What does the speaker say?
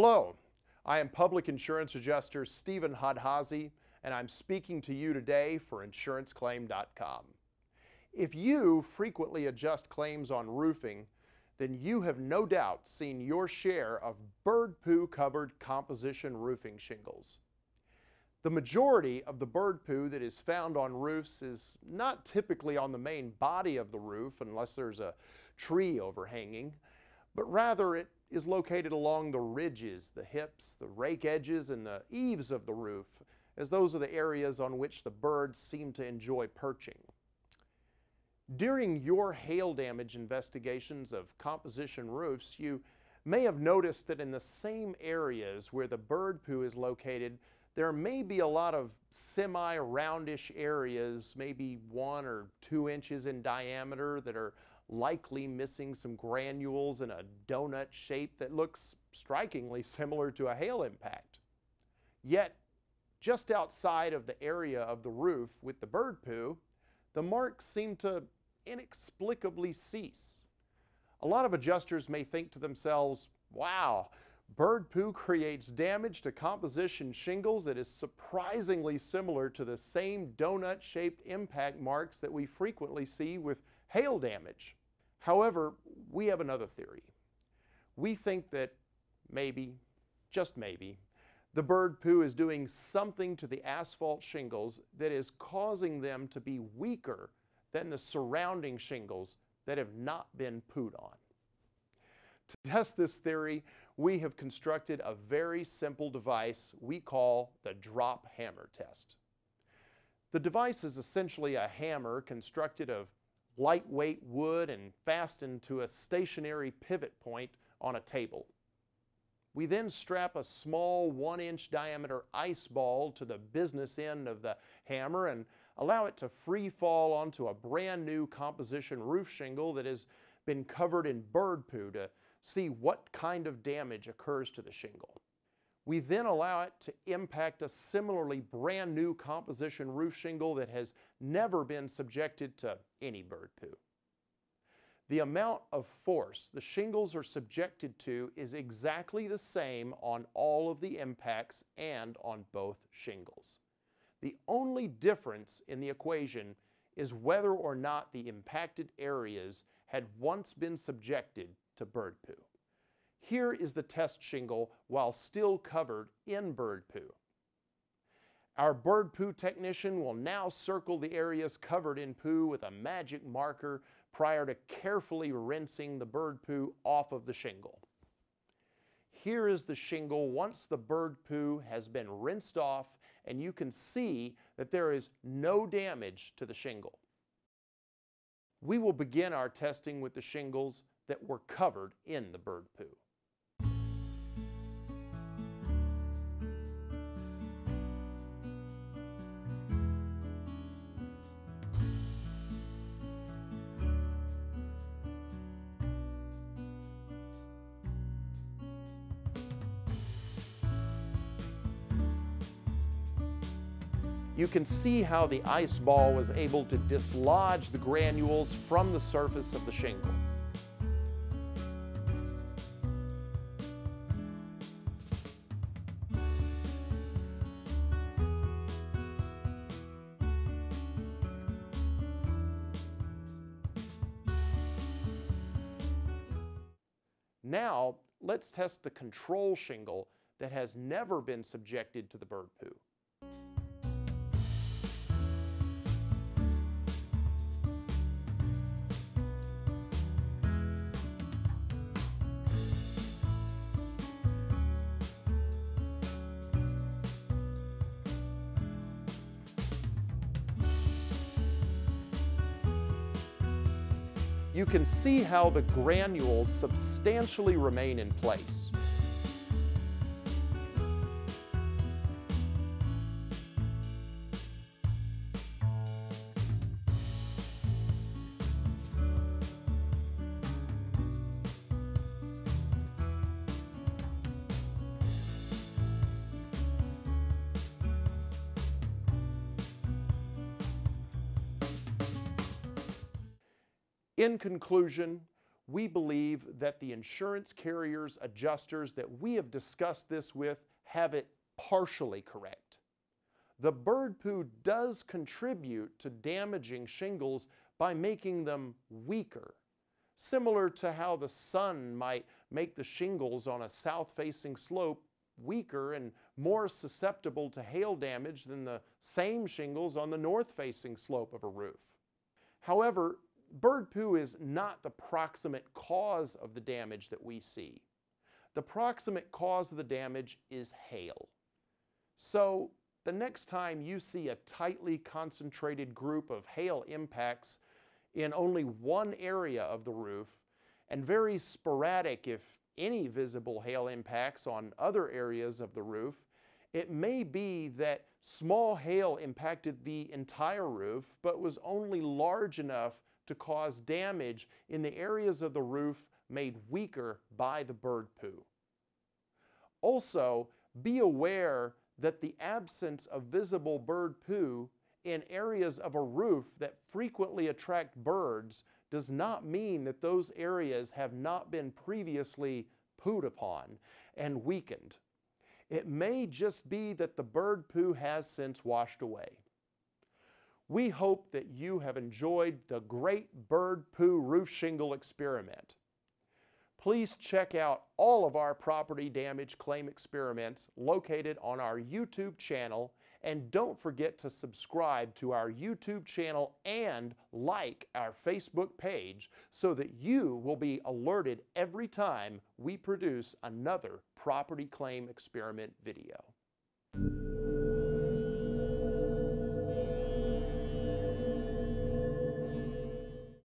Hello, I am Public Insurance Adjuster Stephen Hadhazi, and I'm speaking to you today for InsuranceClaim.com. If you frequently adjust claims on roofing, then you have no doubt seen your share of bird poo covered composition roofing shingles. The majority of the bird poo that is found on roofs is not typically on the main body of the roof unless there's a tree overhanging, but rather it is located along the ridges, the hips, the rake edges, and the eaves of the roof, as those are the areas on which the birds seem to enjoy perching. During your hail damage investigations of composition roofs, you may have noticed that in the same areas where the bird poo is located, there may be a lot of semi-roundish areas, maybe 1 or 2 inches in diameter, that are likely missing some granules in a donut shape that looks strikingly similar to a hail impact. Yet, just outside of the area of the roof with the bird poo, the marks seem to inexplicably cease. A lot of adjusters may think to themselves, wow, bird poo creates damage to composition shingles that is surprisingly similar to the same donut-shaped impact marks that we frequently see with hail damage. However, we have another theory. We think that maybe, just maybe, the bird poo is doing something to the asphalt shingles that is causing them to be weaker than the surrounding shingles that have not been pooed on. To test this theory, we have constructed a very simple device we call the drop hammer test. The device is essentially a hammer constructed of lightweight wood and fastened to a stationary pivot point on a table. We then strap a small 1-inch diameter ice ball to the business end of the hammer and allow it to free fall onto a brand new composition roof shingle that has been covered in bird poo to see what kind of damage occurs to the shingle. We then allow it to impact a similarly brand new composition roof shingle that has never been subjected to any bird poo. The amount of force the shingles are subjected to is exactly the same on all of the impacts and on both shingles. The only difference in the equation is whether or not the impacted areas had once been subjected to bird poo. Here is the test shingle while still covered in bird poo. Our bird poo technician will now circle the areas covered in poo with a magic marker prior to carefully rinsing the bird poo off of the shingle. Here is the shingle once the bird poo has been rinsed off, and you can see that there is no damage to the shingle. We will begin our testing with the shingles that were covered in the bird poo. You can see how the ice ball was able to dislodge the granules from the surface of the shingle. Now, let's test the control shingle that has never been subjected to the bird poo. You can see how the granules substantially remain in place. In conclusion, we believe that the insurance carriers, adjusters that we have discussed this with have it partially correct. The bird poo does contribute to damaging shingles by making them weaker, similar to how the sun might make the shingles on a south-facing slope weaker and more susceptible to hail damage than the same shingles on the north-facing slope of a roof. However, bird poo is not the proximate cause of the damage that we see. The proximate cause of the damage is hail. So, the next time you see a tightly concentrated group of hail impacts in only one area of the roof, and very sporadic if any visible hail impacts on other areas of the roof, it may be that small hail impacted the entire roof, but was only large enough to cause damage in the areas of the roof made weaker by the bird poo. Also, be aware that the absence of visible bird poo in areas of a roof that frequently attract birds does not mean that those areas have not been previously pooed upon and weakened. It may just be that the bird poo has since washed away. We hope that you have enjoyed the Great Bird Poo Roof Shingle Experiment. Please check out all of our property damage claim experiments located on our YouTube channel, and don't forget to subscribe to our YouTube channel and like our Facebook page so that you will be alerted every time we produce another property claim experiment video.